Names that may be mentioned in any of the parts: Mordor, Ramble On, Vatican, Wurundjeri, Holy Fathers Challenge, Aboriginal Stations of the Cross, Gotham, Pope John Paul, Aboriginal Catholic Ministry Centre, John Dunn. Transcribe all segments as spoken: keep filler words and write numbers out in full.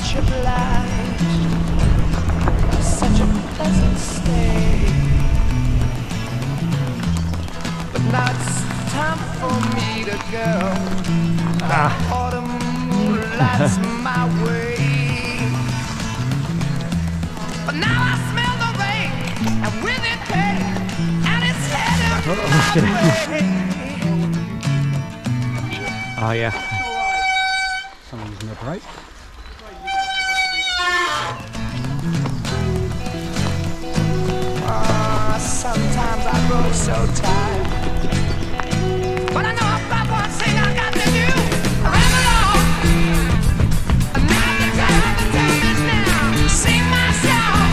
much obliged. Such a pleasant stay. But now it's time for me to go. Ah. Autumn moonlights my way. But now I smell the rain, and with it pain, and it's headed my way. Oh yeah, someone's in the break. Uh, sometimes I grow so tired, but I know I've got one thing I got to do. I'm alone, and now the time to tell me now. See myself,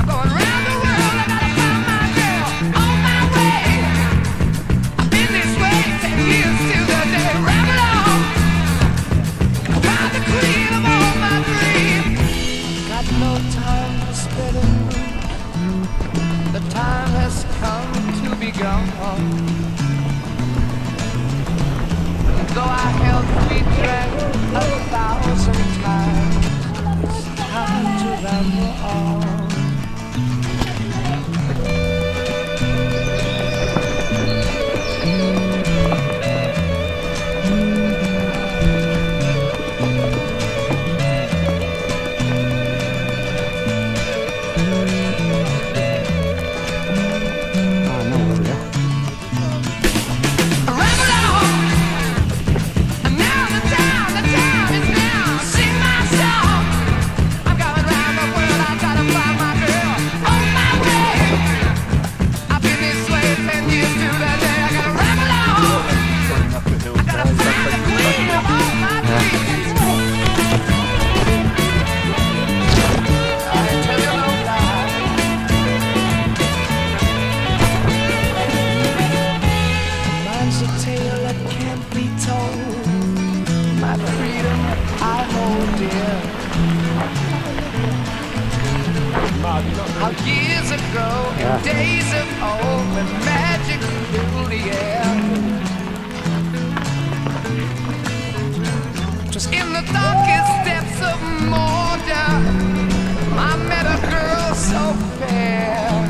I'm going round the world, I gotta find my girl on my way. I've been this way ten years to the day. The time has come to be gone. And though I held we drank a thousand times, it's time to ramble on. How years ago, yeah. In days of old, when magic ruled the air, just in the darkest depths of Mordor, I met a girl so fair.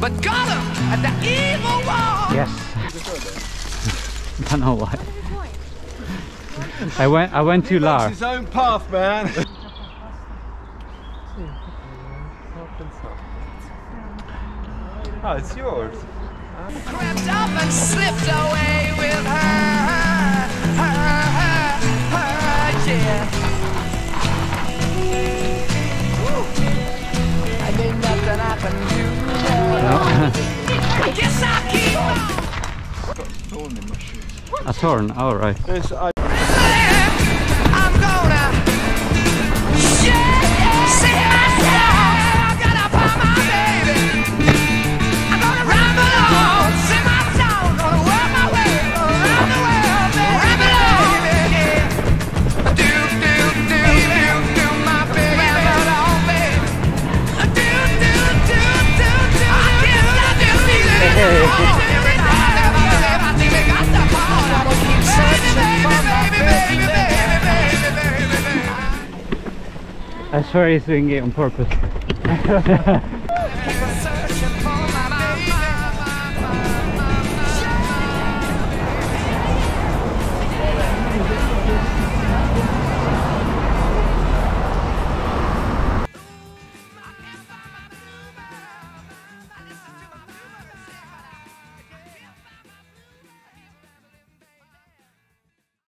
But Gotham at the evil wall. Yes. I don't know why. I went. I went too low. His own path, man. Oh, it's yours. Crept up and slipped away with her, her, her, her, yeah. I did nothing I can do. I guess I keep on. I've got a thorn in my shoes. A thorn? Alright. Oh, I swear he's doing it on purpose.